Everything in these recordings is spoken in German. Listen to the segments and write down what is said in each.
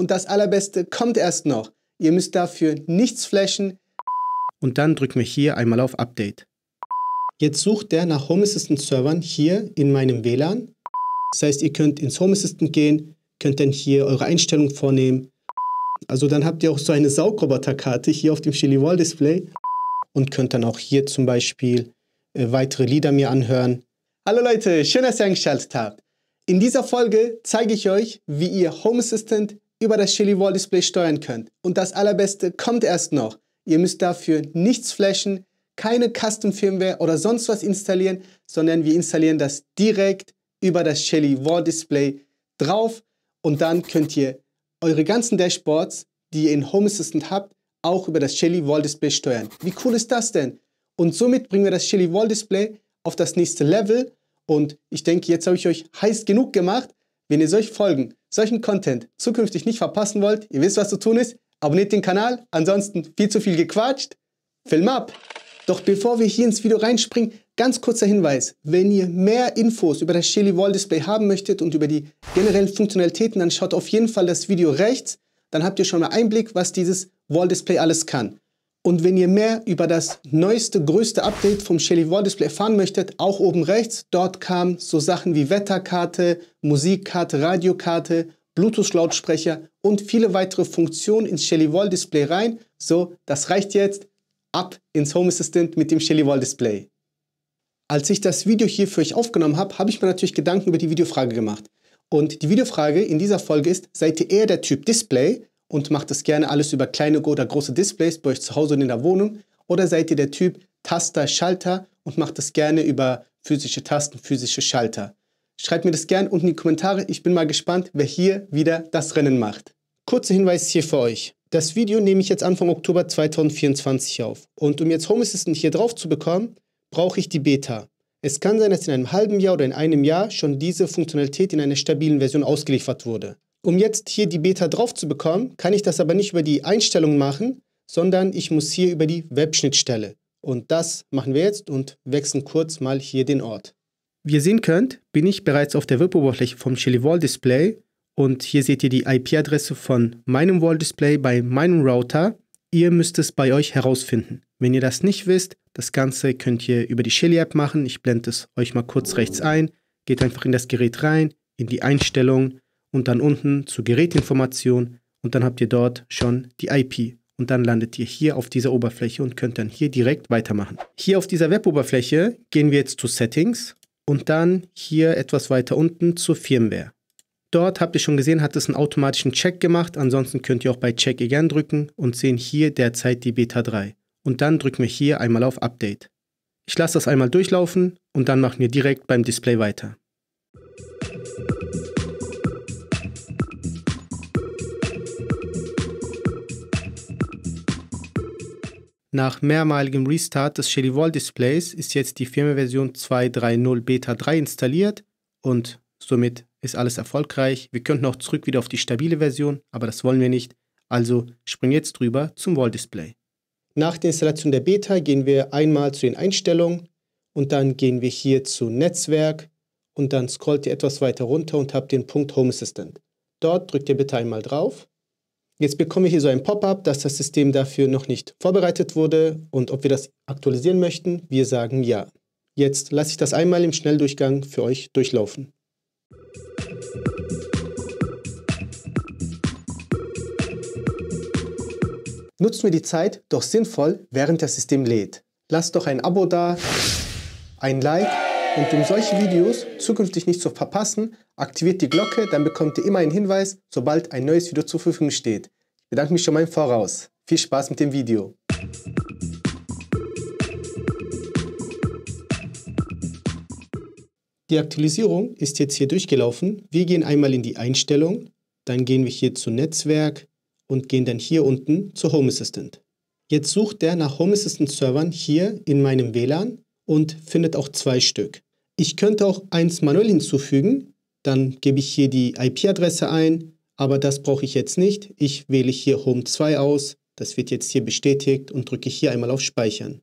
Und das Allerbeste kommt erst noch. Ihr müsst dafür nichts flashen. Und dann drückt mich hier einmal auf Update. Jetzt sucht er nach Home Assistant Servern hier in meinem WLAN. Das heißt, ihr könnt ins Home Assistant gehen, könnt dann hier eure Einstellung vornehmen. Also dann habt ihr auch so eine Saugroboterkarte hier auf dem Chili Wall Display und könnt dann auch hier zum Beispiel weitere Lieder mir anhören. Hallo Leute, schön, dass ihr eingeschaltet habt. In dieser Folge zeige ich euch, wie ihr Home Assistant über das Chili Wall Display steuern könnt. Und das Allerbeste kommt erst noch. Ihr müsst dafür nichts flashen, keine Custom Firmware oder sonst was installieren, sondern wir installieren das direkt über das Chili Wall Display drauf und dann könnt ihr eure ganzen Dashboards, die ihr in Home Assistant habt, auch über das Chili Wall Display steuern. Wie cool ist das denn? Und somit bringen wir das Chili Wall Display auf das nächste Level und ich denke, jetzt habe ich euch heiß genug gemacht. Wenn ihr solche Folgen, solchen Content zukünftig nicht verpassen wollt, ihr wisst, was zu tun ist, abonniert den Kanal, ansonsten viel zu viel gequatscht, Film ab! Doch bevor wir hier ins Video reinspringen, ganz kurzer Hinweis, wenn ihr mehr Infos über das Chili Wall Display haben möchtet und über die generellen Funktionalitäten, dann schaut auf jeden Fall das Video rechts, dann habt ihr schon mal Einblick, was dieses Wall Display alles kann. Und wenn ihr mehr über das neueste, größte Update vom Chili Wall Display erfahren möchtet, auch oben rechts, dort kamen so Sachen wie Wetterkarte, Musikkarte, Radiokarte, Bluetooth-Lautsprecher und viele weitere Funktionen ins Chili Wall Display rein. So, das reicht jetzt. Ab ins Home Assistant mit dem Chili Wall Display. Als ich das Video hier für euch aufgenommen habe, habe ich mir natürlich Gedanken über die Videofrage gemacht. Und die Videofrage in dieser Folge ist, seid ihr eher der Typ Display und macht das gerne alles über kleine oder große Displays bei euch zu Hause und in der Wohnung? Oder seid ihr der Typ Taster, Schalter und macht das gerne über physische Tasten, physische Schalter? Schreibt mir das gerne unten in die Kommentare. Ich bin mal gespannt, wer hier wieder das Rennen macht. Kurzer Hinweis hier für euch. Das Video nehme ich jetzt Anfang Oktober 2024 auf. Und um jetzt Home Assistant hier drauf zu bekommen, brauche ich die Beta. Es kann sein, dass in einem halben Jahr oder in einem Jahr schon diese Funktionalität in einer stabilen Version ausgeliefert wurde. Um jetzt hier die Beta drauf zu bekommen, kann ich das aber nicht über die Einstellungen machen, sondern ich muss hier über die Web-Schnittstelle. Und das machen wir jetzt und wechseln kurz mal hier den Ort. Wie ihr sehen könnt, bin ich bereits auf der Web-Oberfläche vom Chili Wall Display. Und hier seht ihr die IP-Adresse von meinem Wall Display bei meinem Router. Ihr müsst es bei euch herausfinden. Wenn ihr das nicht wisst, das Ganze könnt ihr über die Chili-App machen. Ich blende es euch mal kurz rechts ein. Geht einfach in das Gerät rein, in die Einstellungen und dann unten zu Gerätinformation. Und dann habt ihr dort schon die IP. Und dann landet ihr hier auf dieser Oberfläche und könnt dann hier direkt weitermachen. Hier auf dieser Web-Oberfläche gehen wir jetzt zu Settings und dann hier etwas weiter unten zur Firmware. Dort habt ihr schon gesehen, hat es einen automatischen Check gemacht. Ansonsten könnt ihr auch bei Check Again drücken und sehen hier derzeit die Beta 3. Und dann drücken wir hier einmal auf Update. Ich lasse das einmal durchlaufen und dann machen wir direkt beim Display weiter. Nach mehrmaligem Restart des Chili Wall Displays ist jetzt die Firmware-Version 2.3.0 Beta 3 installiert und somit ist alles erfolgreich. Wir könnten auch zurück wieder auf die stabile Version, aber das wollen wir nicht. Also springen jetzt drüber zum Wall Display. Nach der Installation der Beta gehen wir einmal zu den Einstellungen und dann gehen wir hier zu Netzwerk und dann scrollt ihr etwas weiter runter und habt den Punkt Home Assistant. Dort drückt ihr bitte einmal drauf. Jetzt bekommen wir hier so ein Pop-up, dass das System dafür noch nicht vorbereitet wurde und ob wir das aktualisieren möchten. Wir sagen ja. Jetzt lasse ich das einmal im Schnelldurchgang für euch durchlaufen. Nutzt mir die Zeit, doch sinnvoll, während das System lädt. Lasst doch ein Abo da, ein Like und um solche Videos zukünftig nicht zu verpassen, aktiviert die Glocke, dann bekommt ihr immer einen Hinweis, sobald ein neues Video zur Verfügung steht. Ich bedanke mich schon mal im Voraus. Viel Spaß mit dem Video. Die Aktualisierung ist jetzt hier durchgelaufen. Wir gehen einmal in die Einstellung, dann gehen wir hier zu Netzwerk, und gehen dann hier unten zu Home Assistant. Jetzt sucht er nach Home Assistant Servern hier in meinem WLAN und findet auch zwei Stück. Ich könnte auch eins manuell hinzufügen, dann gebe ich hier die IP-Adresse ein, aber das brauche ich jetzt nicht. Ich wähle hier Home 2 aus, das wird jetzt hier bestätigt und drücke hier einmal auf Speichern.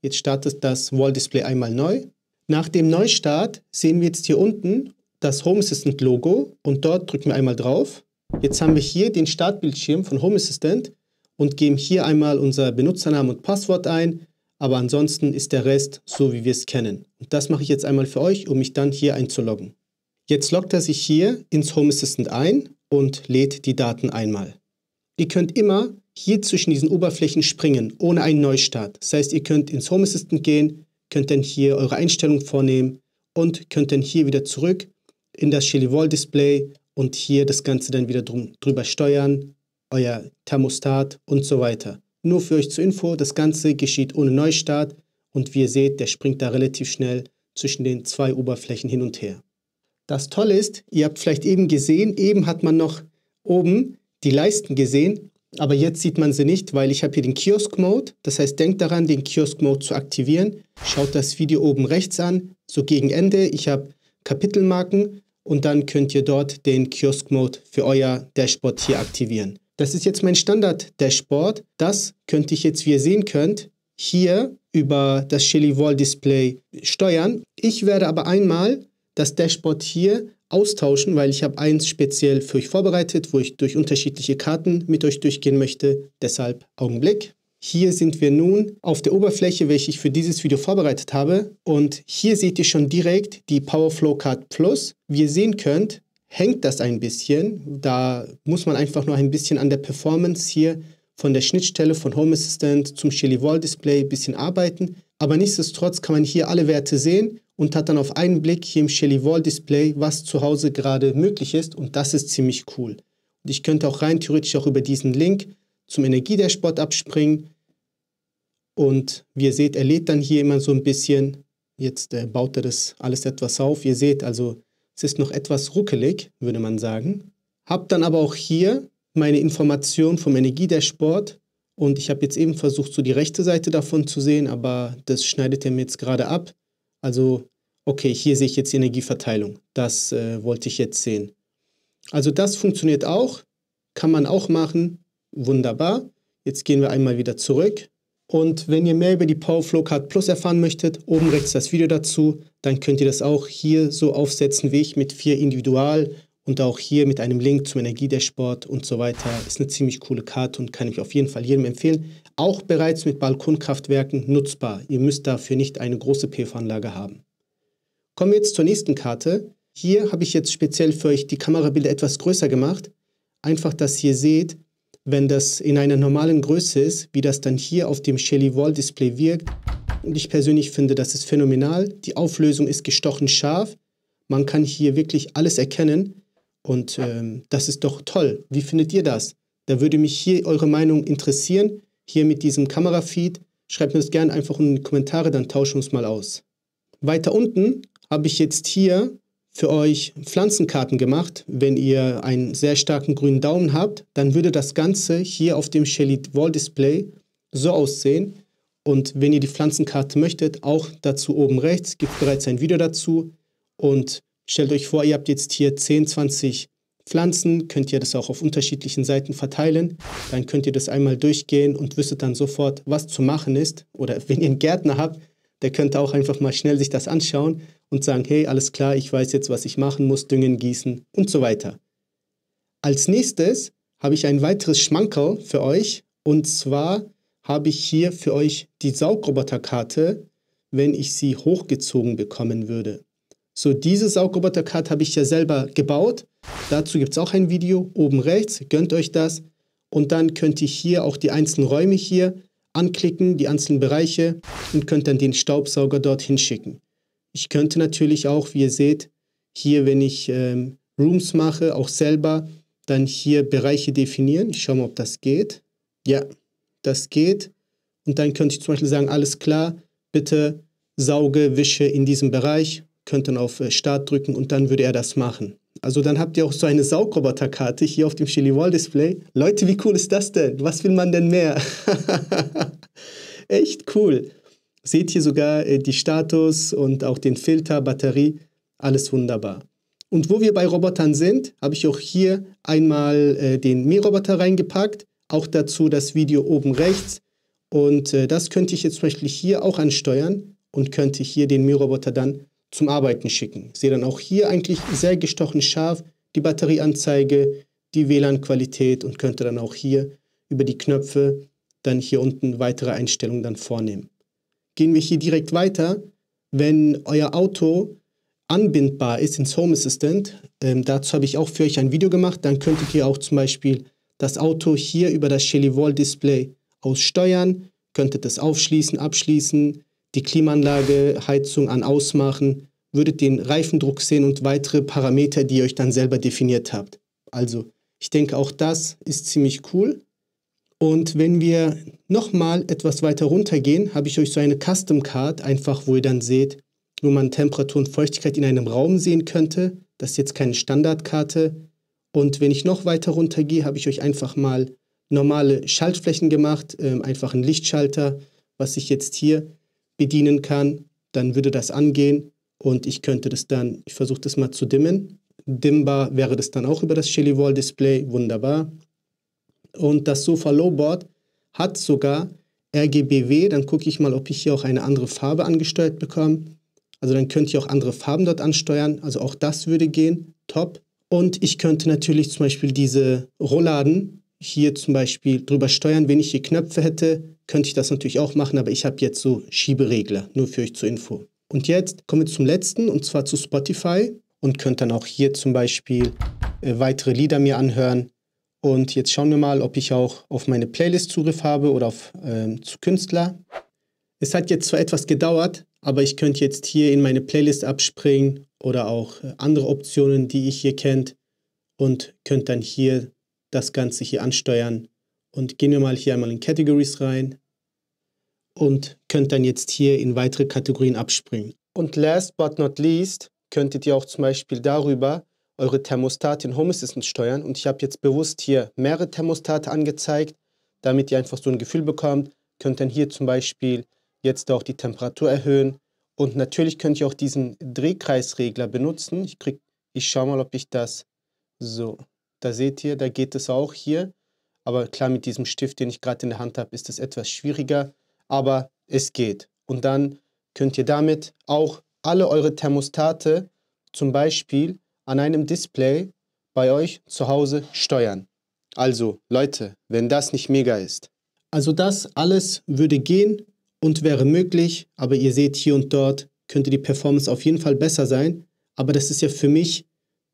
Jetzt startet das Wall Display einmal neu. Nach dem Neustart sehen wir jetzt hier unten das Home Assistant Logo und dort drücken wir einmal drauf. Jetzt haben wir hier den Startbildschirm von Home Assistant und geben hier einmal unser Benutzernamen und Passwort ein, aber ansonsten ist der Rest so, wie wir es kennen. Und das mache ich jetzt einmal für euch, um mich dann hier einzuloggen. Jetzt loggt er sich hier ins Home Assistant ein und lädt die Daten einmal. Ihr könnt immer hier zwischen diesen Oberflächen springen, ohne einen Neustart. Das heißt, ihr könnt ins Home Assistant gehen, könnt dann hier eure Einstellung vornehmen und könnt dann hier wieder zurück in das Shelly Wall Display und hier das Ganze dann wieder drüber steuern, euer Thermostat und so weiter. Nur für euch zur Info, das Ganze geschieht ohne Neustart und wie ihr seht, der springt da relativ schnell zwischen den zwei Oberflächen hin und her. Das Tolle ist, ihr habt vielleicht eben gesehen, eben hat man noch oben die Leisten gesehen, aber jetzt sieht man sie nicht, weil ich habe hier den Kiosk-Mode. Das heißt, denkt daran, den Kiosk-Mode zu aktivieren. Schaut das Video oben rechts an, so gegen Ende. Ich habe Kapitelmarken und dann könnt ihr dort den Kiosk-Mode für euer Dashboard hier aktivieren. Das ist jetzt mein Standard-Dashboard. Das könnte ich jetzt, wie ihr sehen könnt, hier über das Shelly Wall Display steuern. Ich werde aber einmal das Dashboard hier austauschen, weil ich habe eins speziell für euch vorbereitet, wo ich durch unterschiedliche Karten mit euch durchgehen möchte. Deshalb Augenblick. Hier sind wir nun auf der Oberfläche, welche ich für dieses Video vorbereitet habe. Und hier seht ihr schon direkt die PowerFlow Card Plus. Wie ihr sehen könnt, hängt das ein bisschen. Da muss man einfach nur ein bisschen an der Performance hier von der Schnittstelle von Home Assistant zum Shelly Wall Display ein bisschen arbeiten. Aber nichtsdestotrotz kann man hier alle Werte sehen und hat dann auf einen Blick hier im Shelly Wall Display, was zu Hause gerade möglich ist, und das ist ziemlich cool. Und ich könnte auch rein theoretisch auch über diesen Link zum Energiedashboard abspringen und wie ihr seht, er lädt dann hier immer so ein bisschen. Jetzt baut er das alles etwas auf. Ihr seht also, es ist noch etwas ruckelig, würde man sagen. Hab dann aber auch hier meine Informationen vom Energiedashboard und ich habe jetzt eben versucht, so die rechte Seite davon zu sehen, aber das schneidet er mir jetzt gerade ab. Also, okay, hier sehe ich jetzt die Energieverteilung. Das wollte ich jetzt sehen. Also das funktioniert auch. Kann man auch machen. Wunderbar. Jetzt gehen wir einmal wieder zurück. Und wenn ihr mehr über die PowerFlow Card Plus erfahren möchtet, oben rechts das Video dazu, dann könnt ihr das auch hier so aufsetzen wie ich mit 4 individual und auch hier mit einem Link zum Energiedashboard und so weiter. Ist eine ziemlich coole Karte und kann ich auf jeden Fall jedem empfehlen. Auch bereits mit Balkonkraftwerken nutzbar. Ihr müsst dafür nicht eine große PV-Anlage haben. Kommen wir jetzt zur nächsten Karte. Hier habe ich jetzt speziell für euch die Kamerabilder etwas größer gemacht. Einfach, dass ihr seht, wenn das in einer normalen Größe ist, wie das dann hier auf dem Shelly Wall Display wirkt. Und ich persönlich finde, das ist phänomenal. Die Auflösung ist gestochen scharf. Man kann hier wirklich alles erkennen. Und das ist doch toll. Wie findet ihr das? Da würde mich hier eure Meinung interessieren. Hier mit diesem Kamerafeed. Schreibt mir das gerne einfach in die Kommentare, dann tauschen wir uns mal aus. Weiter unten habe ich jetzt hier für euch Pflanzenkarten gemacht. Wenn ihr einen sehr starken grünen Daumen habt, dann würde das Ganze hier auf dem Shelly Wall Display so aussehen. Und wenn ihr die Pflanzenkarte möchtet, auch dazu oben rechts, gibt bereits ein Video dazu. Und stellt euch vor, ihr habt jetzt hier 10, 20 Pflanzen, könnt ihr das auch auf unterschiedlichen Seiten verteilen. Dann könnt ihr das einmal durchgehen und wüsstet dann sofort, was zu machen ist. Oder wenn ihr einen Gärtner habt, der könnte auch einfach mal schnell sich das anschauen und sagen, hey, alles klar, ich weiß jetzt, was ich machen muss, düngen, gießen und so weiter. Als nächstes habe ich ein weiteres Schmankerl für euch. Und zwar habe ich hier für euch die Saugroboterkarte, wenn ich sie hochgezogen bekommen würde. So, diese Saugroboterkarte habe ich ja selber gebaut. Dazu gibt es auch ein Video oben rechts, gönnt euch das. Und dann könnt ihr hier auch die einzelnen Räume hier anklicken, die einzelnen Bereiche und könnt dann den Staubsauger dorthin schicken. Ich könnte natürlich auch, wie ihr seht, hier, wenn ich Rooms mache, auch selber dann hier Bereiche definieren. Ich schaue mal, ob das geht. Ja, das geht. Und dann könnte ich zum Beispiel sagen, alles klar, bitte sauge, wische in diesem Bereich. Könnt dann auf Start drücken und dann würde er das machen. Also dann habt ihr auch so eine Saugroboterkarte hier auf dem Shelly Wall Display. Leute, wie cool ist das denn? Was will man denn mehr? Echt cool. Seht hier sogar die Status und auch den Filter, Batterie. Alles wunderbar. Und wo wir bei Robotern sind, habe ich auch hier einmal den Mi-Roboter reingepackt. Auch dazu das Video oben rechts. Und das könnte ich jetzt zum Beispiel hier auch ansteuern und könnte hier den Mi-Roboter dann zum Arbeiten schicken. Ich sehe dann auch hier eigentlich sehr gestochen scharf die Batterieanzeige, die WLAN-Qualität und könnte dann auch hier über die Knöpfe dann hier unten weitere Einstellungen dann vornehmen. Gehen wir hier direkt weiter. Wenn euer Auto anbindbar ist ins Home Assistant, dazu habe ich auch für euch ein Video gemacht, dann könntet ihr auch zum Beispiel das Auto hier über das Shelly Wall Display aussteuern, könntet es aufschließen, abschließen, die Klimaanlage, Heizung an, ausmachen, würdet den Reifendruck sehen und weitere Parameter, die ihr euch dann selber definiert habt. Also ich denke, auch das ist ziemlich cool. Und wenn wir nochmal etwas weiter runtergehen, habe ich euch so eine Custom Card, einfach wo ihr dann seht, wo man Temperatur und Feuchtigkeit in einem Raum sehen könnte. Das ist jetzt keine Standardkarte. Und wenn ich noch weiter runtergehe, habe ich euch einfach mal normale Schaltflächen gemacht, einfach einen Lichtschalter, was ich jetzt hier bedienen kann. Dann würde das angehen und ich könnte das dann, ich versuche das mal zu dimmen. Dimmbar wäre das dann auch über das Shelly Wall Display, wunderbar. Und das Sofa Lowboard hat sogar RGBW, dann gucke ich mal, ob ich hier auch eine andere Farbe angesteuert bekomme. Also dann könnt ihr auch andere Farben dort ansteuern, also auch das würde gehen, top. Und ich könnte natürlich zum Beispiel diese Rollladen hier zum Beispiel drüber steuern. Wenn ich hier Knöpfe hätte, könnte ich das natürlich auch machen, aber ich habe jetzt so Schieberegler, nur für euch zur Info. Und jetzt kommen wir zum letzten, und zwar zu Spotify, und könnt dann auch hier zum Beispiel weitere Lieder mir anhören. Und jetzt schauen wir mal, ob ich auch auf meine Playlist Zugriff habe oder auf zu Künstler. Es hat jetzt zwar etwas gedauert, aber ich könnte jetzt hier in meine Playlist abspringen oder auch andere Optionen, die ihr hier kennt, und könnt dann hier das Ganze hier ansteuern. Und gehen wir mal hier einmal in Categories rein und könnt dann jetzt hier in weitere Kategorien abspringen. Und last but not least könntet ihr auch zum Beispiel darüber eure Thermostate in Home Assistant steuern. Und ich habe jetzt bewusst hier mehrere Thermostate angezeigt, damit ihr einfach so ein Gefühl bekommt. Könnt dann hier zum Beispiel jetzt auch die Temperatur erhöhen. Und natürlich könnt ihr auch diesen Drehkreisregler benutzen. Ich schaue mal, ob ich das so... Da seht ihr, da geht es auch hier. Aber klar, mit diesem Stift, den ich gerade in der Hand habe, ist es etwas schwieriger. Aber es geht. Und dann könnt ihr damit auch alle eure Thermostate zum Beispiel an einem Display bei euch zu Hause steuern. Also Leute, wenn das nicht mega ist. Also das alles würde gehen und wäre möglich. Aber ihr seht, hier und dort könnte die Performance auf jeden Fall besser sein. Aber das ist ja für mich,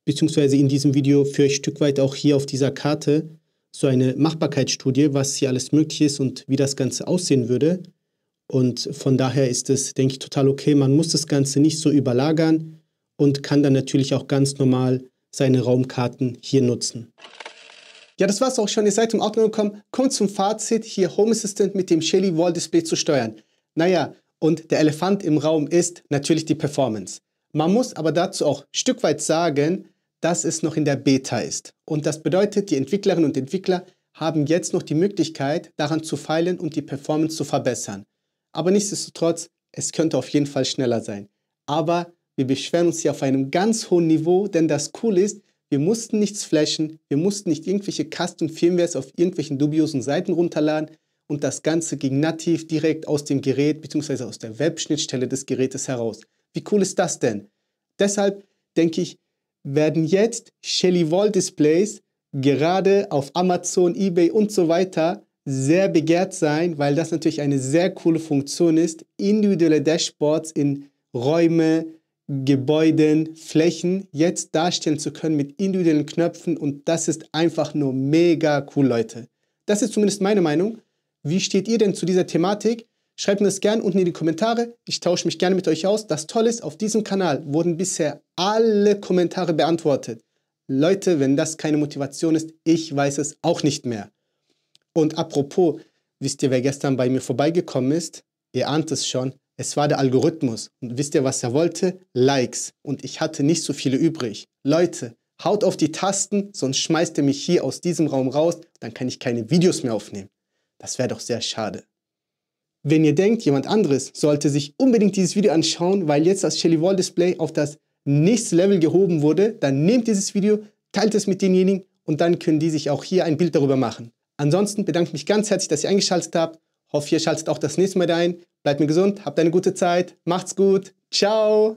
beziehungsweise in diesem Video für euch ein Stück weit auch hier auf dieser Karte so eine Machbarkeitsstudie, was hier alles möglich ist und wie das Ganze aussehen würde. Und von daher ist es, denke ich, total okay. Man muss das Ganze nicht so überlagern und kann dann natürlich auch ganz normal seine Raumkarten hier nutzen. Ja, das war's auch schon. Ihr seid im Ordnung gekommen. Kommt zum Fazit, hier Home Assistant mit dem Shelly Wall Display zu steuern. Naja, und der Elefant im Raum ist natürlich die Performance. Man muss aber dazu auch ein Stück weit sagen, dass es noch in der Beta ist. Und das bedeutet, die Entwicklerinnen und Entwickler haben jetzt noch die Möglichkeit, daran zu feilen und die Performance zu verbessern. Aber nichtsdestotrotz, es könnte auf jeden Fall schneller sein. Aber wir beschweren uns hier auf einem ganz hohen Niveau, denn das Coole ist, wir mussten nichts flashen, wir mussten nicht irgendwelche Custom-Firmwares auf irgendwelchen dubiosen Seiten runterladen, und das Ganze ging nativ direkt aus dem Gerät bzw. aus der Web-Schnittstelle des Gerätes heraus. Wie cool ist das denn? Deshalb denke ich, werden jetzt Shelly Wall Displays gerade auf Amazon, eBay und so weiter sehr begehrt sein, weil das natürlich eine sehr coole Funktion ist, individuelle Dashboards in Räume, Gebäuden, Flächen jetzt darstellen zu können mit individuellen Knöpfen, und das ist einfach nur mega cool, Leute. Das ist zumindest meine Meinung. Wie steht ihr denn zu dieser Thematik? Schreibt mir das gerne unten in die Kommentare. Ich tausche mich gerne mit euch aus. Das Tolle ist, auf diesem Kanal wurden bisher alle Kommentare beantwortet. Leute, wenn das keine Motivation ist, ich weiß es auch nicht mehr. Und apropos, wisst ihr, wer gestern bei mir vorbeigekommen ist? Ihr ahnt es schon, es war der Algorithmus. Und wisst ihr, was er wollte? Likes. Und ich hatte nicht so viele übrig. Leute, haut auf die Tasten, sonst schmeißt ihr mich hier aus diesem Raum raus. Dann kann ich keine Videos mehr aufnehmen. Das wäre doch sehr schade. Wenn ihr denkt, jemand anderes sollte sich unbedingt dieses Video anschauen, weil jetzt das Shelly Wall Display auf das nächste Level gehoben wurde, dann nehmt dieses Video, teilt es mit denjenigen, und dann können die sich auch hier ein Bild darüber machen. Ansonsten bedanke ich mich ganz herzlich, dass ihr eingeschaltet habt. Hoffe, ihr schaltet auch das nächste Mal ein. Bleibt mir gesund, habt eine gute Zeit, macht's gut, ciao!